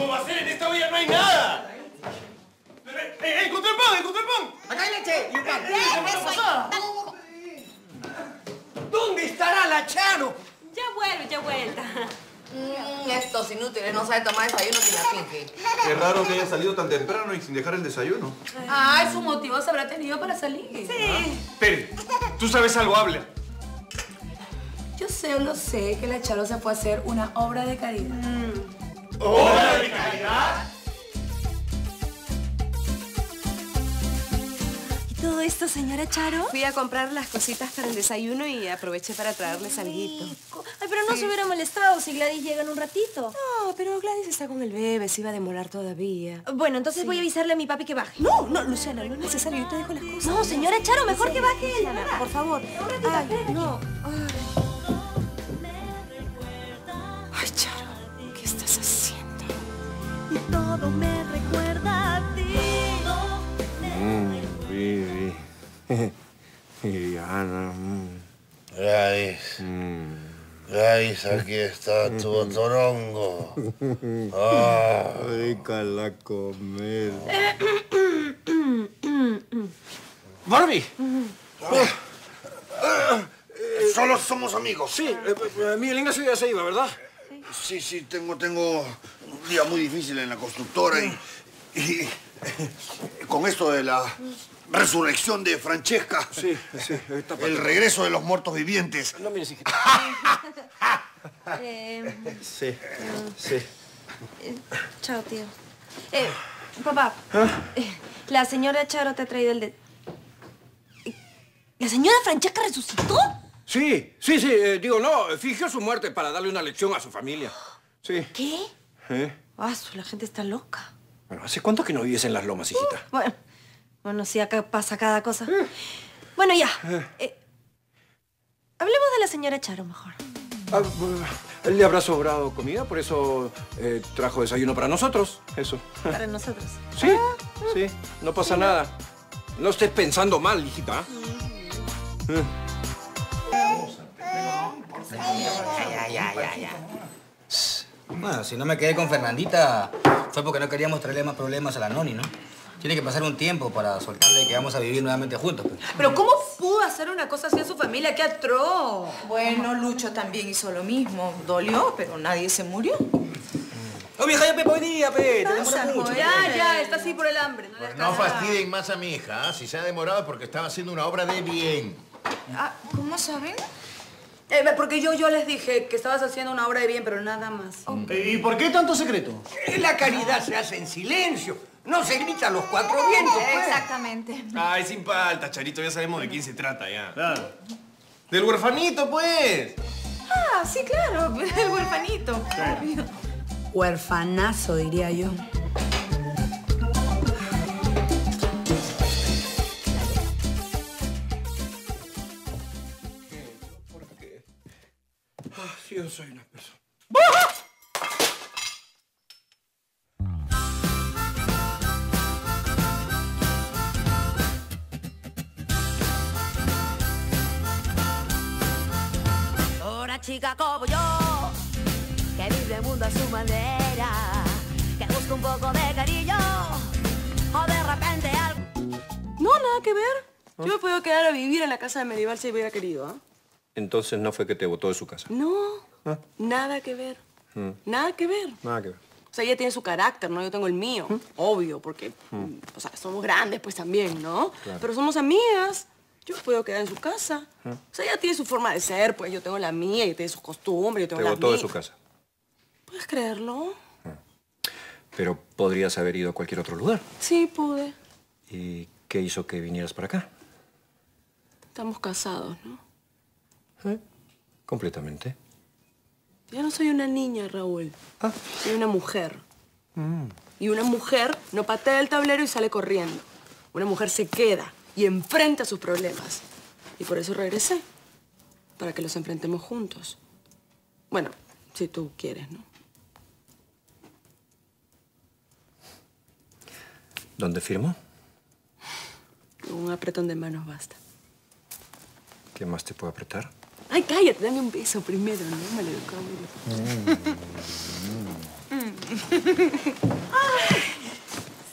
¿Cómo va a ser? En esta olla no hay nada. ¡Encontré el pan! ¡Encontré el pan! ¡Acá hay leche! ¡Y el pan! ¿Dónde estará la Charo? Ya vuelve, ya vuelta. Estos inútiles no saben tomar desayuno sin la finge. Qué raro que haya salido tan temprano y sin dejar el desayuno. Ah, su motivo se habrá tenido para salir. Sí. Tere, tú sabes algo, habla. Yo sé o lo sé que la Charo se fue a hacer una obra de caridad. ¿Obra de caridad? ¿Todo esto, señora Charo? Fui a comprar las cositas para el desayuno y aproveché para traerles alguito. Ay, pero no se hubiera molestado si Gladys llega en un ratito. No, pero Gladys está con el bebé, se iba a demorar todavía. Bueno, entonces voy a avisarle a mi papi que baje. No, no, Luciana, no es necesario, yo te dejo las cosas. No, señora Charo, mejor que baje él. Luciana, por favor. Un ratito, espérate. No. Ay, Charo, ¿qué estás haciendo? Y todo me recuerda a ti. Vivi. Viviana. Grace. Grace, aquí está tu otorongo. Rica la comida. Barbie. Solo somos amigos. Sí, Miguel Ignacio ya se iba, ¿verdad? Sí, sí, tengo un día muy difícil en la constructora y con esto de la resurrección de Francesca. Sí, sí. El regreso de los muertos vivientes. No mires, hijita. Sí, sí. Chao, tío. Papá, la señora Charo te ha traído el de... ¿La señora Francesca resucitó? Sí, sí, sí. Digo, no, fingió su muerte para darle una lección a su familia. Sí. ¿Qué? Ah, la gente está loca. Bueno, ¿hace cuánto que no vives en las lomas, hijita? Bueno, sí, acá pasa cada cosa. Bueno, ya. Hablemos de la señora Charo, mejor. Ah, le habrá sobrado comida, por eso trajo desayuno para nosotros. Eso. ¿Para nosotros? Sí, sí. No pasa nada. No estés pensando mal, hijita. Ya. Bueno, si no me quedé con Fernandita, fue porque no quería mostrarle más problemas a la Noni, ¿no? Tiene que pasar un tiempo para soltarle que vamos a vivir nuevamente juntos. Pero ¿cómo pudo hacer una cosa así a su familia? ¡Qué atroz! Bueno, Lucho también hizo lo mismo. Dolió, pero nadie se murió. ¡Oh, vieja, ya Pepe, hoy día, Pepe! Ya, está así por el hambre. No, pues no fastidien más a mi hija. Si se ha demorado es porque estaba haciendo una obra de bien. Ah, ¿cómo saben? Porque yo les dije que estabas haciendo una obra de bien, pero nada más. Okay. ¿Y por qué tanto secreto? La caridad se hace en silencio. No se grita a los cuatro vientos, pues. Exactamente. Ay, sin falta, Charito. Ya sabemos de quién se trata, ya. Claro. ¡Del huerfanito, pues! Ah, sí, claro. El huerfanito. Claro. Huerfanazo, diría yo. Yo soy una persona. Una chica como yo, que vive el mundo a su manera, que busca un poco de cariño, o de repente algo... No, nada que ver. ¿Ah? Yo me puedo quedar a vivir en la casa de Medieval si hubiera querido, ¿ah? Entonces no fue que te botó de su casa. No. ¿Ah? Nada que ver. Nada que ver. Nada que ver. O sea, ella tiene su carácter, ¿no? Yo tengo el mío. Obvio, porque... O sea, somos grandes, pues, también, ¿no? Claro. Pero somos amigas. Yo puedo quedar en su casa. O sea, ella tiene su forma de ser, pues. Yo tengo la mía, ella tiene sus costumbres, yo tengo la mía. Te botó de su casa. ¿Puedes creerlo? Pero podrías haber ido a cualquier otro lugar. Sí, pude. ¿Y qué hizo que vinieras para acá? Estamos casados, ¿no? Completamente. Ya no soy una niña, Raúl. Ah. Soy una mujer. Y una mujer no patea el tablero y sale corriendo. Una mujer se queda y enfrenta sus problemas. Y por eso regresé. Para que los enfrentemos juntos. Bueno, si tú quieres, ¿no? ¿Dónde firmo? Un apretón de manos basta. ¿Qué más te puedo apretar? Ay, cállate, dame un beso primero, ¿no? Maleducado.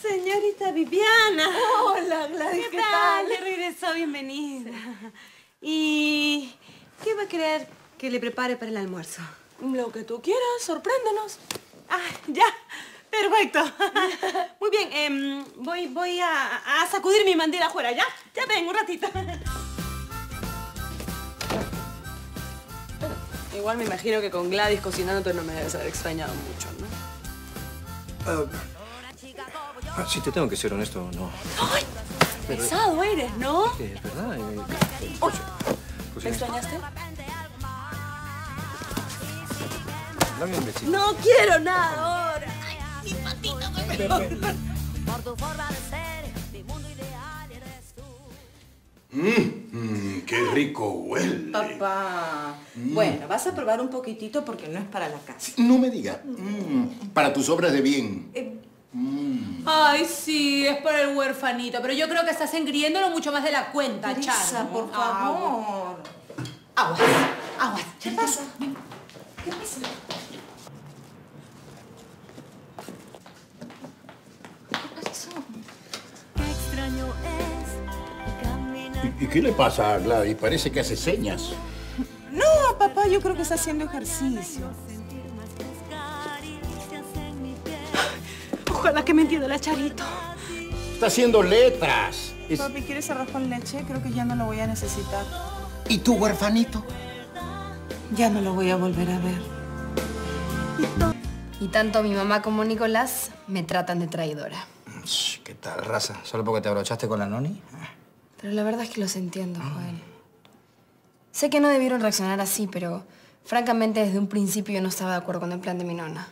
Señorita Viviana. Hola, Gladys. ¿Qué tal? Le regresó, bienvenida. ¿Y qué va a querer que le prepare para el almuerzo? Lo que tú quieras, sorpréndenos. Ah, ya. Perfecto. Muy bien, voy a sacudir mi bandera afuera, ¿ya? Ya ven, un ratito. Igual me imagino que con Gladys cocinándote no me debes haber extrañado mucho, ¿no? Si te tengo que ser honesto, no. ¡Ay! Pero, pesado eres, ¿no? Es verdad. Oye, ¿me extrañaste? Dame un besito. ¡No quiero nada ahora! ¡Ay, mi patita me pega! Por tu forma de ser, mi mundo ideal eres tú. ¡Qué rico huele! Papá. Bueno, vas a probar un poquitito porque no es para la casa. No me digas. Para tus obras de bien. Ay, sí, es por el huerfanito, pero yo creo que estás engriéndolo mucho más de la cuenta, Teresa, Charo. Por favor. Aguas, aguas. ¿Qué pasa? ¿Qué pasa? ¿Qué pasó? Qué extraño es caminar. ¿Y qué le pasa a Gladys? Parece que hace señas. No, papá, yo creo que está haciendo ejercicio. Ojalá que me entienda la Charito. Está haciendo letras. Papi, ¿quieres arroz con leche? Creo que ya no lo voy a necesitar. ¿Y tu huerfanito? Ya no lo voy a volver a ver. Y tanto mi mamá como Nicolás me tratan de traidora. ¿Qué tal, raza? ¿Solo porque te abrochaste con la Noni? Pero la verdad es que los entiendo, Joel. Sé que no debieron reaccionar así, pero francamente desde un principio yo no estaba de acuerdo con el plan de mi nona.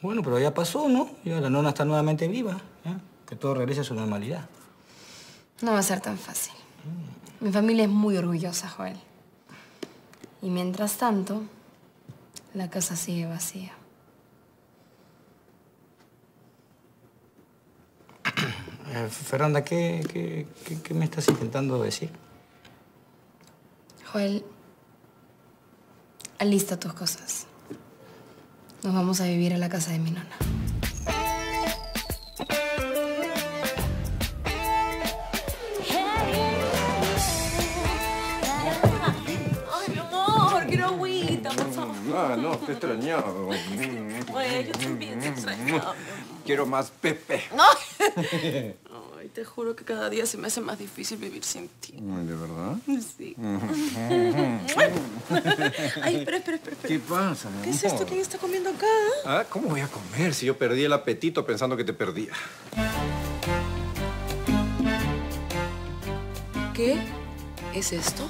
Bueno, pero ya pasó, ¿no? Ya la nona está nuevamente viva, ¿eh? Que todo regrese a su normalidad. No va a ser tan fácil. Mi familia es muy orgullosa, Joel. Y mientras tanto, la casa sigue vacía. Fernanda, ¿qué me estás intentando decir? Joel, alista tus cosas. Nos vamos a vivir a la casa de mi nona. ¡Ay, mi amor! ¡Quiero agüita, por favor! Ah, no, te extrañaba. Bueno, yo también te extrañaba. Quiero más Pepe. ¡No! Ay, te juro que cada día se me hace más difícil vivir sin ti. ¿De verdad? Sí. Ay, espera. ¿Qué pasa, mi amor? ¿Qué es esto que ella está comiendo acá? Ah, ¿cómo voy a comer si yo perdí el apetito pensando que te perdía? ¿Qué es esto?